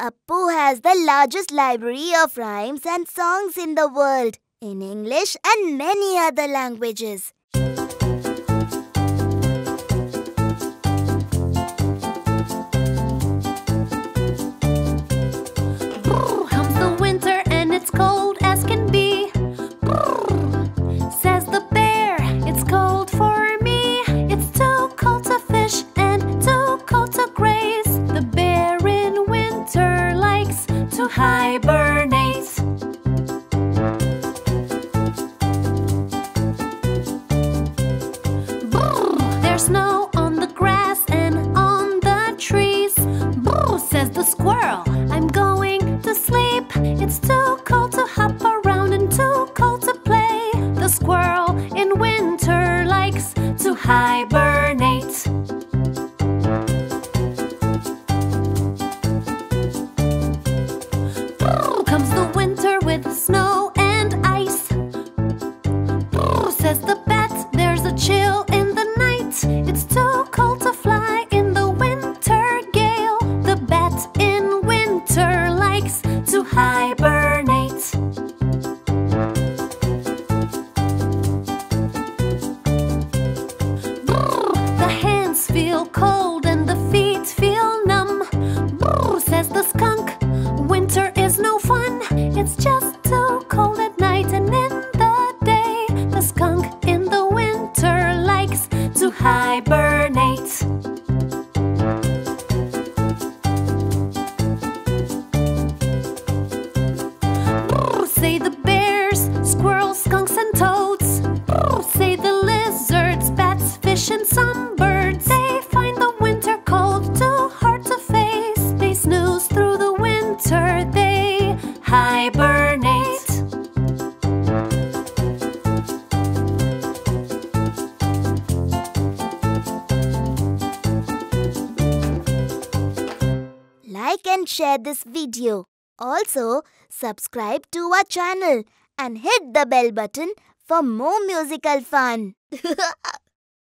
Appu has the largest library of rhymes and songs in the world, in English and many other languages. Brr, comes the winter and it's cold as can be. Brr, says the bear, it's cold for me. It's too cold to fish and too cold to graze. The bear in winter likes to hibernate. Brr, there's snow on the grass and on the trees. Brr, says the squirrel, I'm going to sleep. It's too cold to hop around and too cold to play. The squirrel in winter likes to hibernate. Brr, comes the winter with snow and ice. Brr, says the bat, there's a chill in the night. It's too cold to fly in the winter gale. The bat in winter likes to hibernate. Brr, the hands feel cold and the feet feel numb. Brr, says the skunk, winter is no fun. It's just too cold at night and in the day. The skunk in the winter likes to hibernate. Brr, say the bears, squirrels, skunks and toads. Brr, say the lizards, bats, fish and some birds. They find the winter cold too hard to face. They snooze through the winter, they hibernate. Like and share this video. Also, subscribe to our channel and hit the bell button for more musical fun.